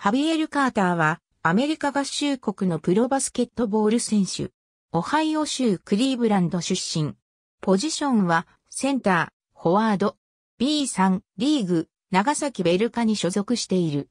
ハビエル・カーターはアメリカ合衆国のプロバスケットボール選手。オハイオ州クリーブランド出身。ポジションはセンター、フォワード。B3 リーグ、長崎ベルカに所属している。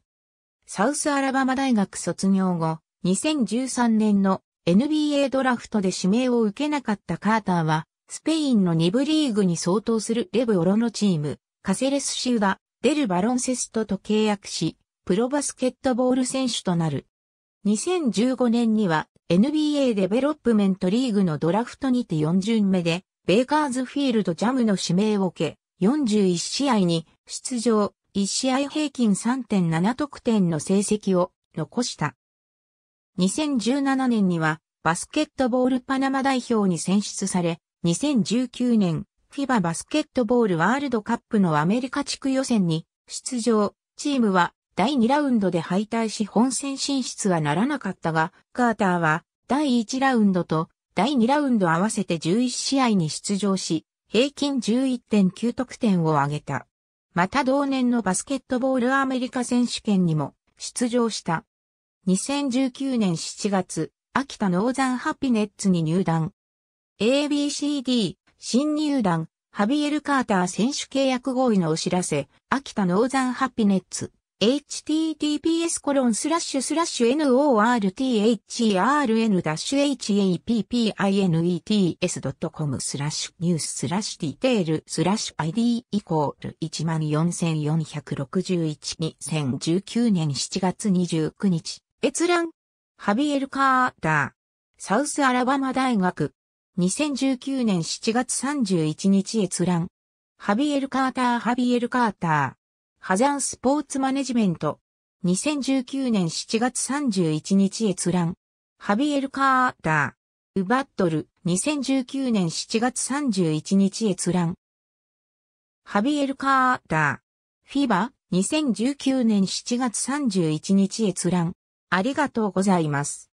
サウスアラバマ大学卒業後、2013年の NBA ドラフトで指名を受けなかったカーターは、スペインの2部リーグに相当するレブオロのチーム、カセレスシウダ、デルバロンセストと契約し、プロバスケットボール選手となる。2015年には NBA デベロップメントリーグのドラフトにて4巡目で、ベイカーズフィールドジャムの指名を受け、41試合に出場、1試合平均 3.7 得点の成績を残した。2017年にはバスケットボールパナマ代表に選出され、2019年、FIBA バスケットボールワールドカップのアメリカ地区予選に出場、チームは第2ラウンドで敗退し本戦進出はならなかったが、カーターは第1ラウンドと第2ラウンド合わせて11試合に出場し、平均 11.9 得点を挙げた。また同年のバスケットボールアメリカ選手権にも出場した。2019年7月、秋田ノーザンハピネッツに入団。ABCD、新入団、ハビエル・カーター選手契約合意のお知らせ、秋田ノーザンハピネッツ。https://northern-happinets.com/news/detail/id=14461 2019 年7月29日。閲覧。ハビエル・カーター。サウスアラバマ大学。2019年7月31日閲覧。ハビエル・カーター。ハザンスポーツマネジメント。2019年7月31日閲覧。ハビエル・カーター。ウバットル。2019年7月31日閲覧。ハビエル・カーター。FIBA。2019年7月31日閲覧。ありがとうございます。